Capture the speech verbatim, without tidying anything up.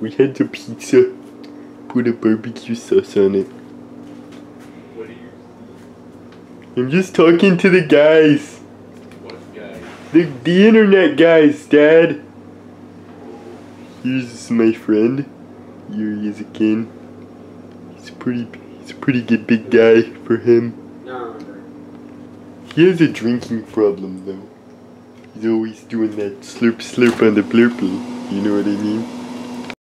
We had the pizza. Put a barbecue sauce on it. What are you? I'm just talking to the guys. What guys? The, the internet guys, Dad. Here's my friend. Here he is again. He's a pretty, he's a pretty good big guy for him. No, no. He has a drinking problem though. He's always doing that slurp slurp on the blurple. You know what I mean?